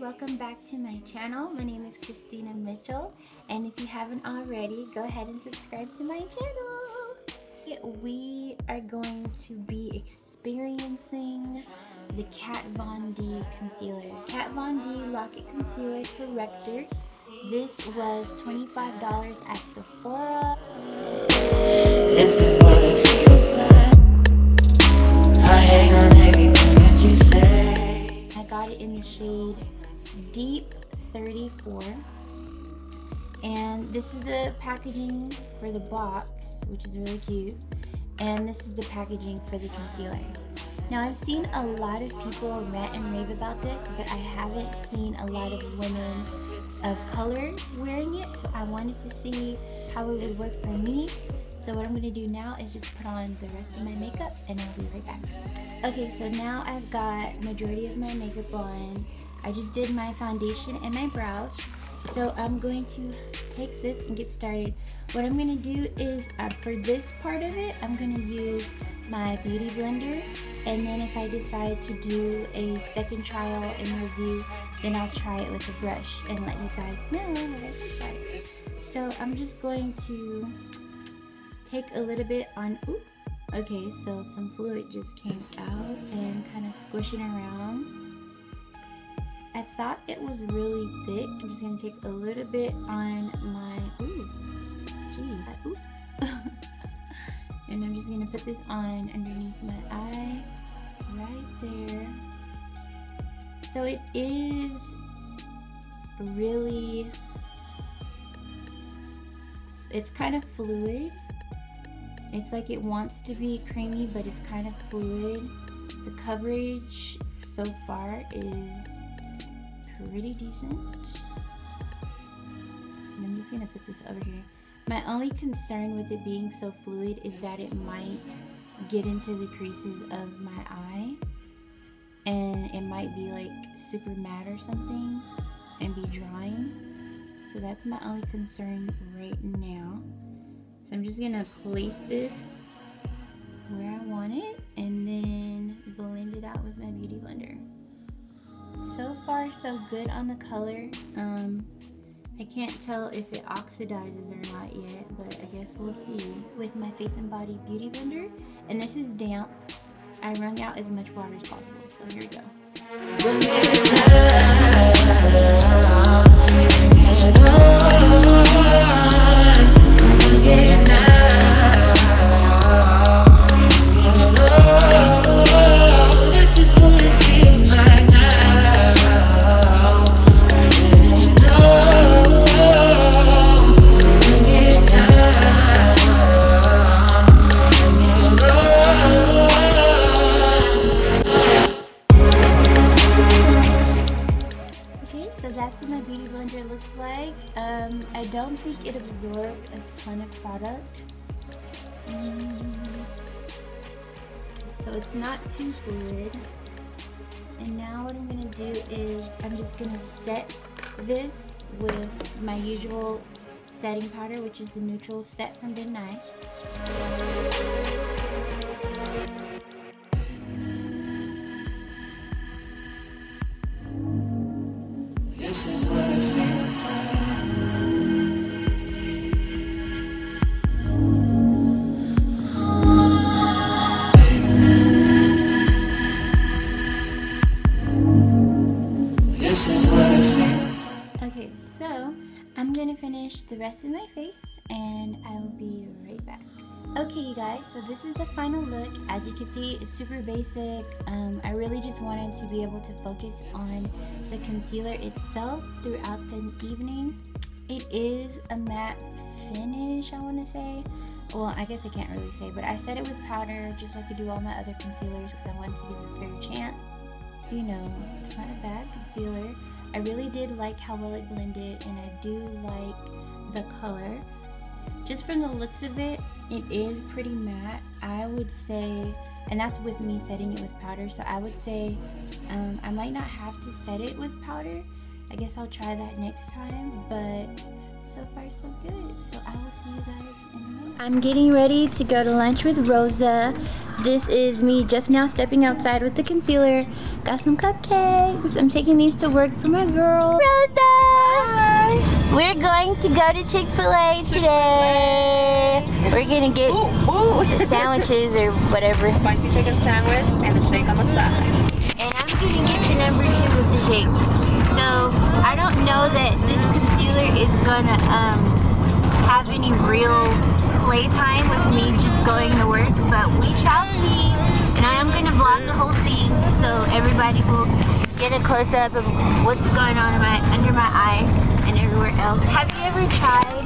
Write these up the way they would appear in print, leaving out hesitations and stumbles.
welcome back to my channel. My name is Christina Mitchell, and if you haven't already, go ahead and subscribe to my channel. We are going to be experiencing the Kat Von D Concealer. Kat Von D Lock It Concealer Corrector. This was $25 at Sephora. This is what it feels like. I hang on everything that you say. I got it in the shade Deep 34. And this is the packaging for the box, which is really cute. And this is the packaging for the concealer. Now, I've seen a lot of people rant and rave about this, but I haven't seen a lot of women of color wearing it, so I wanted to see how it would work for me. So what I'm going to do now is just put on the rest of my makeup, and I'll be right back. Okay, so now I've got majority of my makeup on. I just did my foundation and my brows. So I'm going to take this and get started. What I'm going to do is, for this part of it, I'm going to use my beauty blender. And then if I decide to do a second trial and review, then I'll try it with a brush and let you guys know what I think about it. So I'm just going to take a little bit on, ooh, okay, so some fluid just came out and kind of squishing around. I thought it was really thick. I'm just going to take a little bit on my, ooh, geez, ooh. And I'm just going to put this on underneath my eye, right there. So it is really, it's kind of fluid. It's like it wants to be creamy, but it's kind of fluid. The coverage so far is pretty decent, and I'm just gonna put this over here. My only concern with it being so fluid is that it might get into the creases of my eye, and it might be like super matte or something and be drying. So that's my only concern right now. So I'm just gonna place this where I want it and then blend it out with my beauty blender. So far, so good on the color. I can't tell if it oxidizes or not yet, but I guess we'll see. With my Face and Body Beauty Blender, and this is damp, I wrung out as much water as possible, so here we go. I don't think it absorbed a ton of product, so it's not too fluid. And now what I'm going to do is I'm just going to set this with my usual setting powder, which is the neutral set from Ben Nye. This is what it feels like. Finish the rest of my face, and I will be right back. Okay, you guys, so this is the final look. As you can see, it's super basic. I really just wanted to be able to focus on the concealer itself throughout the evening. It is a matte finish, I want to say. Well, I guess I can't really say, but I set it with powder just like I do all my other concealers because I wanted to give it a fair chance. You know, it's not a bad concealer. I really did like how well it blended, and I do like the color. Just from the looks of it, it is pretty matte, I would say, and that's with me setting it with powder, so I would say I might not have to set it with powder. I guess I'll try that next time, but so so far so good. So I will see you guys in a minute. I'm getting ready to go to lunch with Rosa. This is me just now stepping outside with the concealer. Got some cupcakes. I'm taking these to work for my girl, Rosa! Hi. We're going to go to Chick-fil-A today. We're gonna get the sandwiches or whatever. Spicy chicken sandwich and a shake on the side. And I'm gonna get the #2 with the shake. So I don't know that this concealer is gonna have any real playtime with me just going to work, but we shall see. And I am gonna vlog the whole thing so everybody will get a close up of what's going on under my eye and everywhere else. Have you ever tried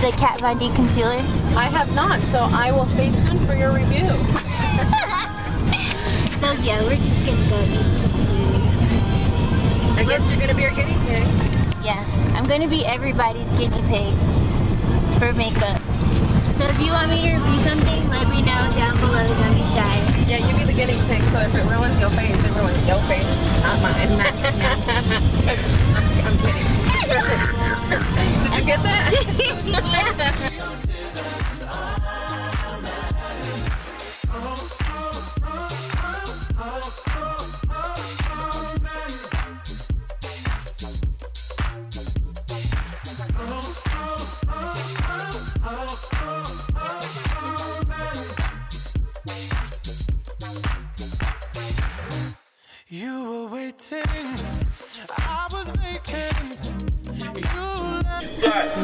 the Kat Von D concealer? I have not, so I will stay tuned for your review. So yeah, we're just gonna go eat some food. I guess you're gonna be our guinea pig. Yeah, I'm gonna be everybody's guinea pig for makeup. So if you want me to review something, let me know down below, don't be shy. Yeah, you be the guinea pig, so if it ruins your face, it ruins your face, not mine. I'm kidding. Did you get that? Yeah.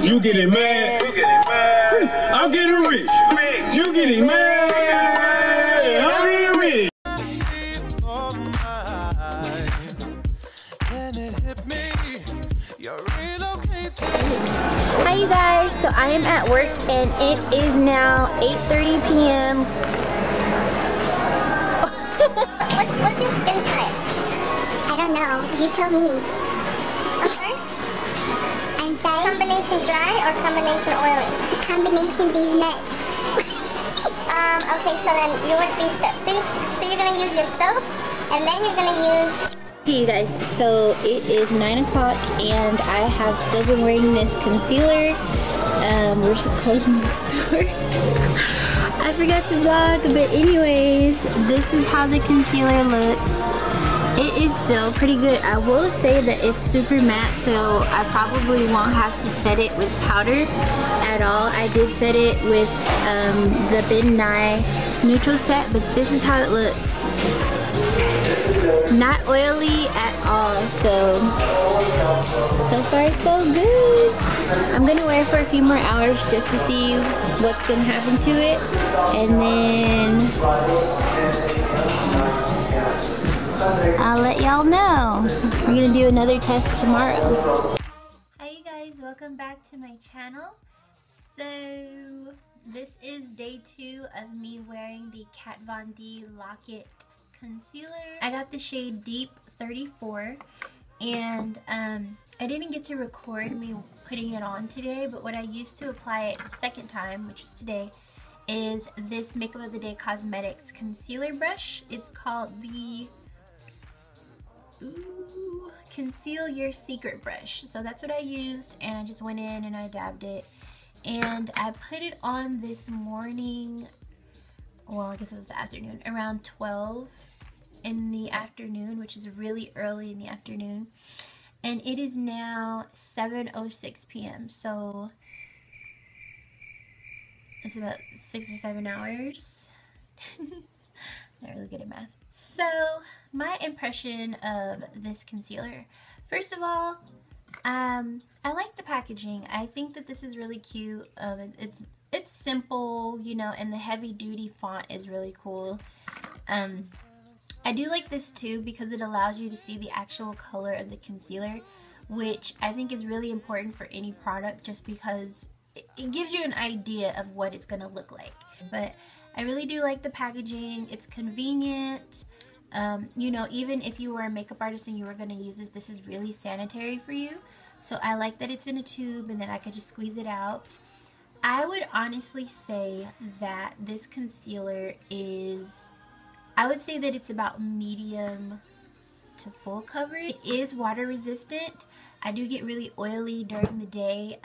You getting mad, I'm getting rich. You getting mad, I'm getting rich. Hi you guys, so I am at work and it is now 8:30 p.m. What's your skin type? I don't know, you tell me. Combination dry or combination oily? Combination these nuts. Okay, so then you would be step 3. So you're gonna use your soap, and then you're gonna use... Hey you guys, so it is 9 o'clock, and I have still been wearing this concealer. We're closing the store. I forgot to vlog, but anyways, this is how the concealer looks. It is still pretty good. I will say that it's super matte, so I probably won't have to set it with powder at all. I did set it with the Ben Nye neutral set, but this is how it looks. Not oily at all, so far so good. I'm gonna wear it for a few more hours just to see what's gonna happen to it, and then I'll let y'all know. We're gonna do another test tomorrow. Hi you guys, welcome back to my channel. So this is day 2 of me wearing the Kat Von D Lock It Concealer. I got the shade Deep 34, and I didn't get to record me putting it on today, but what I used to apply it the second time, which was today, is this Makeup of the Day Cosmetics concealer brush. It's called the Conceal Your Secret brush. So that's what I used, and I just went in and I dabbed it, and I put it on this morning. Well, I guess it was the afternoon, around 12 in the afternoon, which is really early in the afternoon, and it is now 7:06 p.m. so it's about 6 or 7 hours. Not really good at math. So my impression of this concealer, first of all, I like the packaging. I think that this is really cute. It's simple, you know, and the heavy duty font is really cool. I do like this too because it allows you to see the actual color of the concealer, which I think is really important for any product, just because it gives you an idea of what it's gonna look like. But I really do like the packaging. It's convenient. You know, even if you were a makeup artist and you were going to use this, this is really sanitary for you. So I like that it's in a tube and then I could just squeeze it out. I would honestly say that this concealer is, I would say that it's about medium to full coverage. It is water resistant. I do get really oily during the day.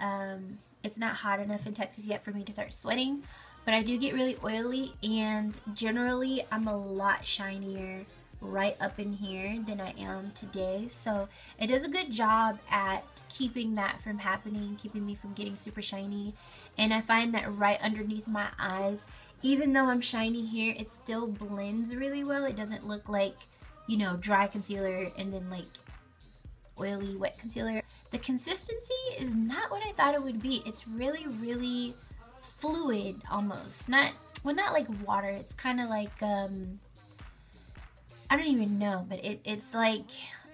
It's not hot enough in Texas yet for me to start sweating, but I do get really oily, and generally I'm a lot shinier right up in here than I am today. So it does a good job at keeping that from happening, keeping me from getting super shiny. And I find that right underneath my eyes, even though I'm shiny here, it still blends really well. It doesn't look like, you know, dry concealer and then like oily wet concealer. The consistency is not what I thought it would be. It's really fluid almost. Not like water. It's kind of like I don't even know, but it's like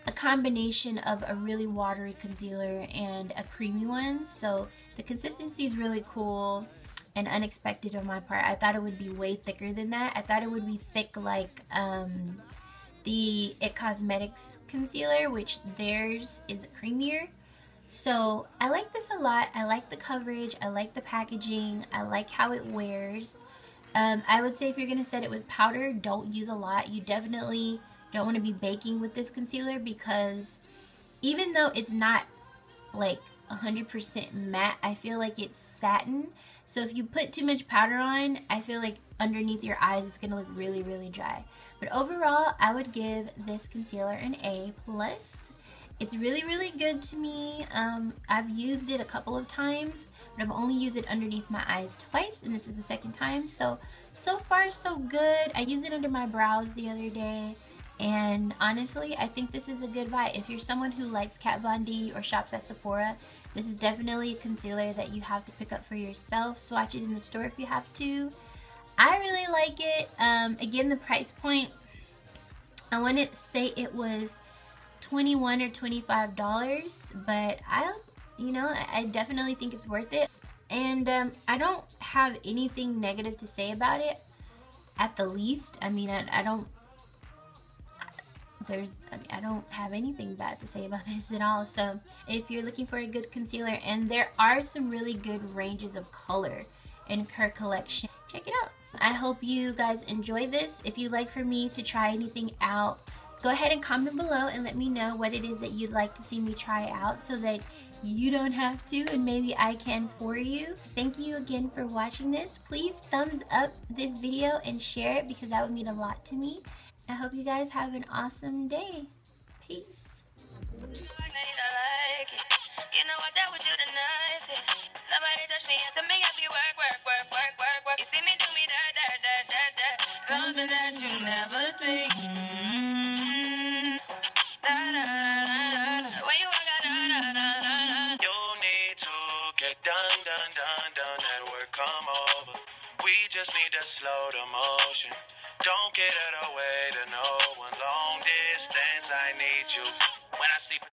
a combination of a really watery concealer and a creamy one. So the consistency is really cool and unexpected on my part. I thought it would be way thicker than that. I thought it would be thick like the It Cosmetics concealer, which theirs is creamier. So I like this a lot. I like the coverage. I like the packaging. I like how it wears. I would say if you're going to set it with powder, don't use a lot. You definitely don't want to be baking with this concealer, because even though it's not like 100% matte, I feel like it's satin. So if you put too much powder on, I feel like underneath your eyes it's going to look really dry. But overall, I would give this concealer an A+. It's really good to me. I've used it a couple of times, but I've only used it underneath my eyes twice, and this is the second time. So far so good. I used it under my brows the other day, and honestly, I think this is a good buy. If you're someone who likes Kat Von D or shops at Sephora, this is definitely a concealer that you have to pick up for yourself. Swatch it in the store if you have to. I really like it. Again, the price point, I want to say it was $21 or $25, but I definitely think it's worth it. And I don't have anything negative to say about it at the least. I mean, I don't have anything bad to say about this at all. So if you're looking for a good concealer, and there are some really good ranges of color in her collection, check it out. I hope you guys enjoy this. If you'd like for me to try anything out, go ahead and comment below and let me know what it is that you'd like to see me try out, so that you don't have to, and maybe I can for you. Thank you again for watching this. Please thumbs up this video and share it, because that would mean a lot to me. I hope you guys have an awesome day. Peace. Just need to slow the motion. Don't get out of the way to no one. Long distance, I need you. When I see